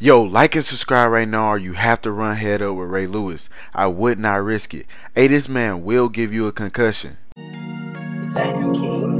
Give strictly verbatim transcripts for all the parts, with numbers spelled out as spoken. Yo, like and subscribe right now or you have to run head up with Ray Lewis. I would not risk it. Hey, this man will give you a concussion. Is that you, King?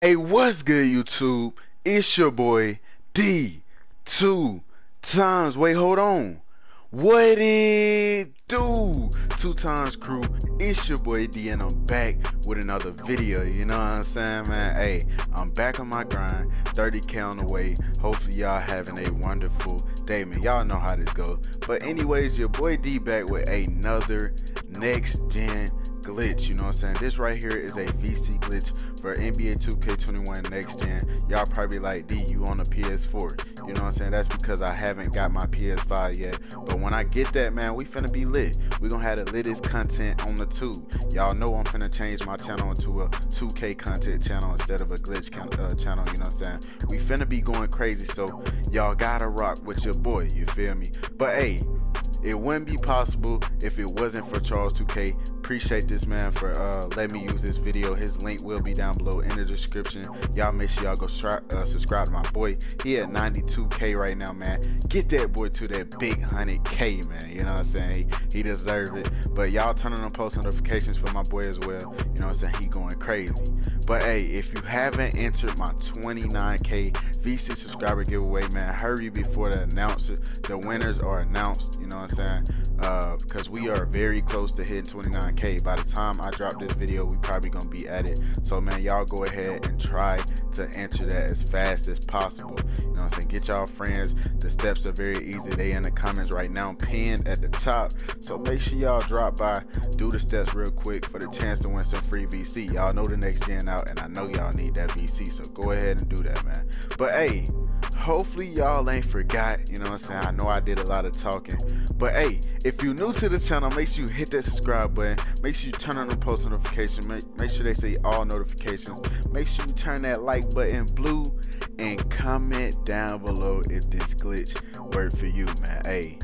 Hey, what's good, YouTube? It's your boy D two Times. Wait, hold on. What it do? Two Times crew, it's your boy D and I'm back with another video. You know what I'm saying, man? Hey, I'm back on my grind, thirty K on the way. Hopefully y'all having a wonderful day, man. Y'all know how this goes. But anyways, your boy D back with another next gen glitch. You know what I'm saying? This right here is a V C glitch for N B A two K twenty-one next gen. Y'all probably like, D, you on a P S four? You know what I'm saying? That's because I haven't got my P S five yet. But when I get that, man, we finna be lit. We gonna have the littest content on the tube. Y'all know I'm finna change my channel into a two K content channel instead of a glitch uh, channel. You know what I'm saying? We finna be going crazy. So y'all gotta rock with your boy. You feel me? But hey, it wouldn't be possible if it wasn't for Charles two K. Appreciate this man for uh letting me use this video. His link will be down below in the description. Y'all make sure y'all go uh, subscribe to my boy. He at ninety-two K right now, man. Get that boy to that big one hundred K, man. You know what I'm saying? He, he deserves it. But y'all turning on post notifications for my boy as well. You know what I'm saying? He going crazy. But hey, if you haven't entered my twenty-nine K V C subscriber giveaway, man, hurry before the announcer the winners are announced. You know what I'm saying? Uh, because we are very close to hitting twenty-nine K. By the time I drop this video, we probably gonna be at it. So man, y'all go ahead and try to enter that as fast as possible. You know what I'm saying? Get y'all friends. The steps are very easy. They in the comments right now, pinned at the top. So make sure y'all drop by, do the steps real quick for the chance to win some free V C. Y'all know the next gen out, and I know y'all need that V C. So go ahead and do that, man. But hey, hopefully y'all ain't forgot. You know what I'm saying? I know I did a lot of talking, but hey, if you're new to the channel, make sure you hit that subscribe button. Make sure you turn on the post notification. Make, make sure they say all notifications. Make sure you turn that like button blue and comment down below if this glitch worked for you, man. Hey,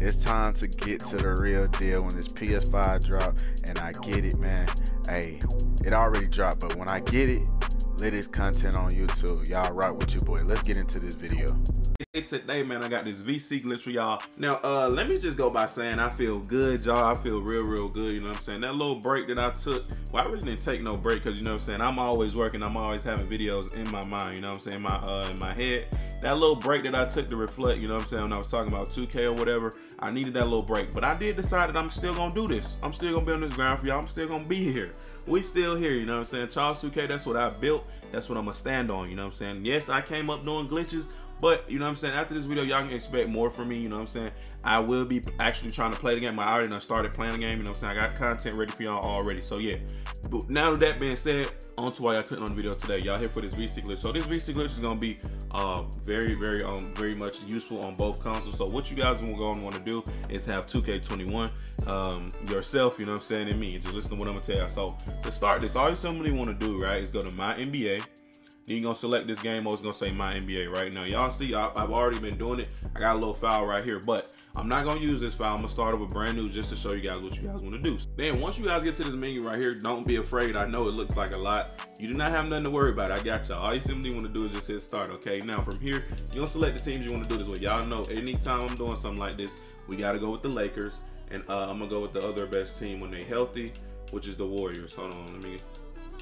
it's time to get to the real deal when this P S five drop, and I get it, man. Hey, it already dropped, but when I get it, latest content on YouTube. Y'all rock with your boy. Let's get into this video. Hey, today, man, I got this V C glitch for y'all. Now, uh, let me just go by saying I feel good, y'all. I feel real, real good. You know what I'm saying? That little break that I took, well, I really didn't take no break because, you know what I'm saying, I'm always working. I'm always having videos in my mind, you know what I'm saying, my, uh, in my head. That little break that I took to reflect, you know what I'm saying, when I was talking about two K or whatever, I needed that little break. But I did decide that I'm still going to do this. I'm still going to be on this ground for y'all. I'm still going to be here. We still here, you know what I'm saying? Charles two K, that's what I built. That's what I'm gonna stand on, you know what I'm saying? Yes, I came up doing glitches, but you know what I'm saying? After this video, y'all can expect more from me, you know what I'm saying? I will be actually trying to play the game. I already done started playing the game, you know what I'm saying? I got content ready for y'all already, so yeah. But now with that being said, on to why y'all clicking on the video today. Y'all here for this V C glitch. So this V C glitch is gonna be uh, very, very, um, very much useful on both consoles. So what you guys are gonna want to do is have two K twenty-one um, yourself, you know what I'm saying, and me. Just listen to what I'm gonna tell y'all. So to start this, all you simply want to do, right, is go to My N B A. Then you're gonna select this game. I was gonna say My N B A right now. Y'all see, I, I've already been doing it. I got a little file right here, but I'm not gonna use this file. I'm gonna start up a brand new just to show you guys what you guys wanna do. Then once you guys get to this menu right here, don't be afraid. I know it looks like a lot. You do not have nothing to worry about. I got y'all. All you simply wanna do is just hit start, okay? Now from here, you're gonna select the teams you wanna do this with. Y'all know anytime I'm doing something like this, we gotta go with the Lakers, and uh, I'm gonna go with the other best team when they healthy, which is the Warriors. Hold on, let me...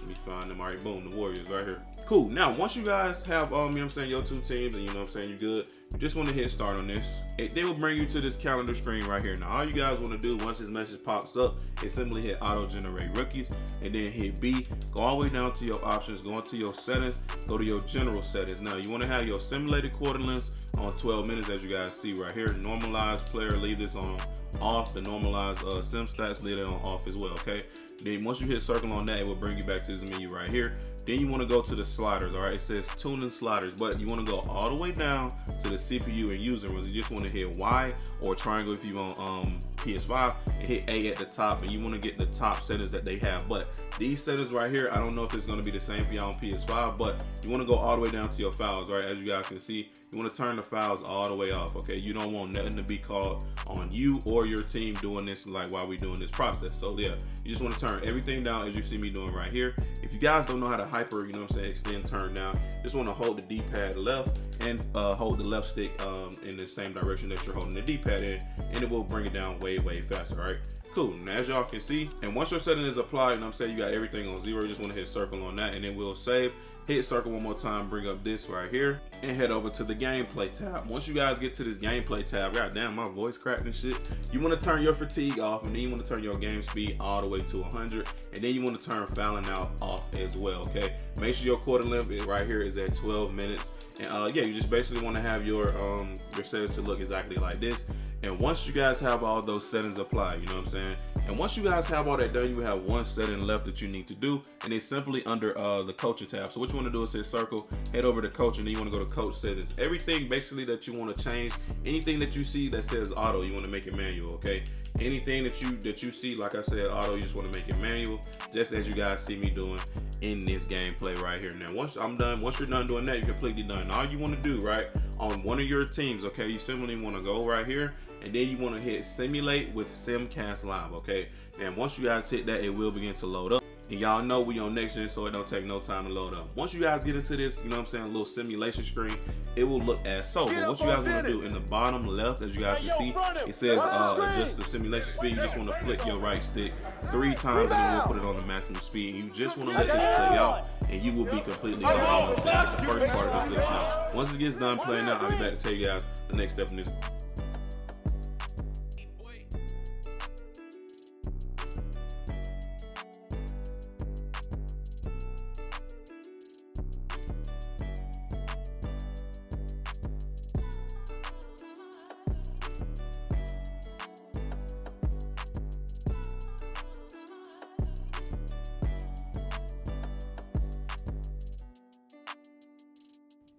Let me find them. All right, boom, the Warriors right here. Cool. Now, once you guys have, um, you know what I'm saying, your two teams, and you know what I'm saying, you're good, you just want to hit start on this. It, they will bring you to this calendar screen right here. Now, all you guys want to do once this message pops up is simply hit auto-generate rookies, and then hit B. Go all the way down to your options, go into your settings, go to your general settings. Now, you want to have your simulated quarter lengths on twelve minutes, as you guys see right here. Normalized player, leave this on off. The normalized uh, sim stats, leave it on off as well, okay? Then once you hit circle on that, it will bring you back to this menu right here. Then you want to go to the sliders, all right? It says tune in sliders, but you want to go all the way down to the C P U and user ones. You just want to hit Y or triangle if you want um, P S five, and hit A at the top, and you want to get the top settings that they have. But These settings right here, I don't know if it's going to be the same for y'all on P S five, but you want to go all the way down to your files, right? As you guys can see, you want to turn the files all the way off, okay? You don't want nothing to be called on you or your team doing this, like while we're doing this process. So yeah, you just want to turn everything down as you see me doing right here. If you guys don't know how to hyper, you know what I'm saying, extend, turn down, just want to hold the D-pad left and uh, hold the left stick um, in the same direction that you're holding the D-pad in, and it will bring it down way, way faster, all right? Cool, now as y'all can see, and once your setting is applied, you know what I'm saying, you got everything on zero, you just wanna hit circle on that and it will save. Hit circle one more time, bring up this right here, and head over to the gameplay tab. Once you guys get to this gameplay tab, goddamn, my voice cracked and shit. You wanna turn your fatigue off, and then you wanna turn your game speed all the way to one hundred, and then you wanna turn fouling out off as well, okay? Make sure your quarter limit right here is at twelve minutes. And uh, yeah, you just basically wanna have your, um, your settings to look exactly like this. And once you guys have all those settings applied, you know what I'm saying? And once you guys have all that done, you have one setting left that you need to do, and it's simply under uh, the coaching tab. So what you wanna do is hit circle, head over to coach, and then you wanna go to coach settings. Everything basically that you wanna change, anything that you see that says auto, you wanna make it manual, okay? Anything that you, that you see, like I said, auto, you just wanna make it manual, just as you guys see me doing in this gameplay right here. Now, once I'm done, once you're done doing that, you're completely done. All you wanna do, right, on one of your teams, okay, you simply wanna go right here, and then you wanna hit simulate with SimCast Live, okay? And once you guys hit that, it will begin to load up. And y'all know we on next gen, so it don't take no time to load up. Once you guys get into this, you know what I'm saying, little simulation screen, it will look as so. But what you guys wanna do in the bottom left, as you guys can see, it says uh, adjust the simulation speed. You just wanna flick your right stick three times and then we'll put it on the maximum speed. You just wanna let this play out and you will be completely done. You know what I'm saying? That's the first part of this now. Once it gets done playing out, I'll be back to tell you guys the next step in this.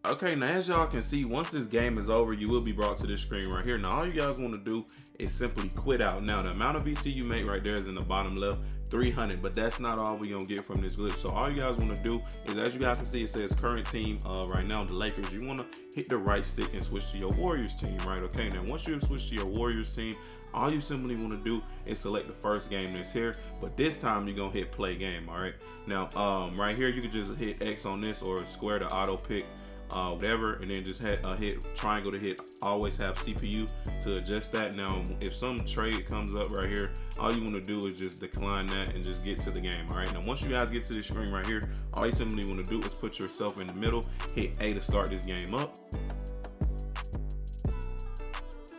Okay, now as y'all can see, once this game is over, you will be brought to this screen right here. Now, all you guys want to do is simply quit out. Now, the amount of V C you make right there is in the bottom left, three hundred, but that's not all we're gonna get from this glitch. So all you guys want to do is, as you guys can see, it says current team uh, right now, the Lakers. You want to hit the right stick and switch to your Warriors team, right? Okay, now once you switch to your Warriors team, all you simply want to do is select the first game that's here, but this time you're gonna hit play game. All right, now um, right here you can just hit X on this or square to auto pick. Uh, whatever, and then just hit, uh, hit triangle to hit always have C P U to adjust that. Now if some trade comes up right here, all you want to do is just decline that and just get to the game. All right, now once you guys get to this screen right here, all you simply want to do is put yourself in the middle, hit A to start this game up.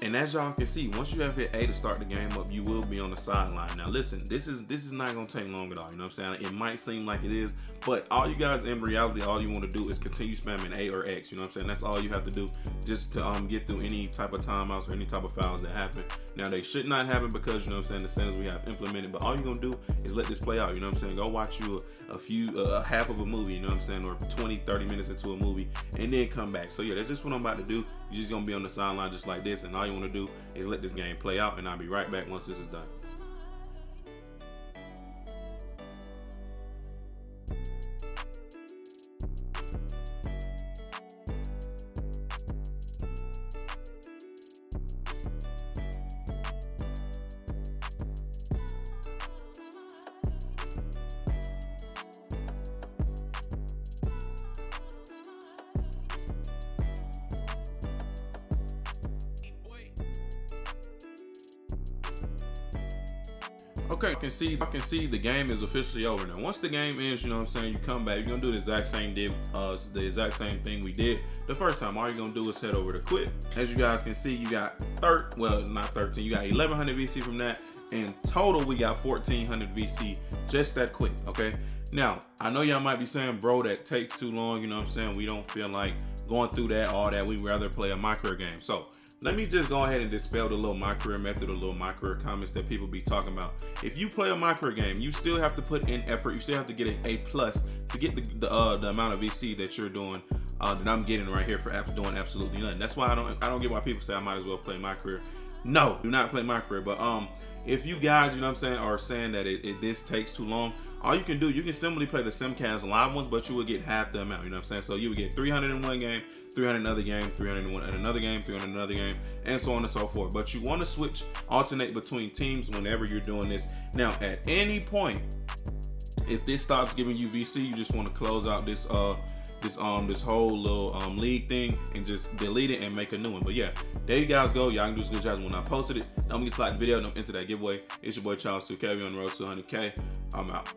And as y'all can see, once you have hit A to start the game up, you will be on the sideline. Now listen, this is this is not gonna take long at all, you know what I'm saying? It might seem like it is, but all you guys, in reality, all you wanna do is continue spamming A or X, you know what I'm saying? That's all you have to do just to um, get through any type of timeouts or any type of fouls that happen. Now they should not happen because, you know what I'm saying, the settings we have implemented, but all you're gonna do is let this play out, you know what I'm saying? Go watch you a, a few, uh, half of a movie, you know what I'm saying? Or twenty, thirty minutes into a movie and then come back. So yeah, that's just what I'm about to do. You're just gonna be on the sideline just like this, and all you wanna do is let this game play out, and I'll be right back once this is done. Okay, you can see, you can see the game is officially over. Now, once the game ends, you know what I'm saying, you come back, you're gonna do the exact same did, uh, the exact same thing we did the first time. All you're gonna do is head over to quit. As you guys can see, you got thir, well, not thirteen, you got eleven hundred V C from that. In total, we got fourteen hundred V C just that quick, okay? Now, I know y'all might be saying, bro, that takes too long, you know what I'm saying? We don't feel like going through that, all that. We'd rather play a My Career game. So let me just go ahead and dispel the little My Career method or little My Career comments that people be talking about. If you play a My Career game, you still have to put in effort. You still have to get an A plus to get the, the, uh, the amount of V C that you're doing, uh, that I'm getting right here for doing absolutely nothing. That's why I don't, I don't get why people say I might as well play My Career. No, do not play My Career. But um, if you guys, you know what I'm saying, are saying that it, it, this takes too long, all you can do, you can simply play the SimCast live ones, but you would get half the amount, you know what I'm saying? So you would get three hundred in one game, three hundred in another game, three hundred in another game, three hundred in another game, and so on and so forth. But you want to switch, alternate between teams whenever you're doing this. Now, at any point, if this stops giving you V C, you just want to close out this uh this um this whole little um league thing and just delete it and make a new one. But yeah, there you guys go. Y'all can do some good jobs when I posted it. Don't forget to like the video and I'm into that giveaway. It's your boy Charles two K. We on the road to one hundred K. I'm out.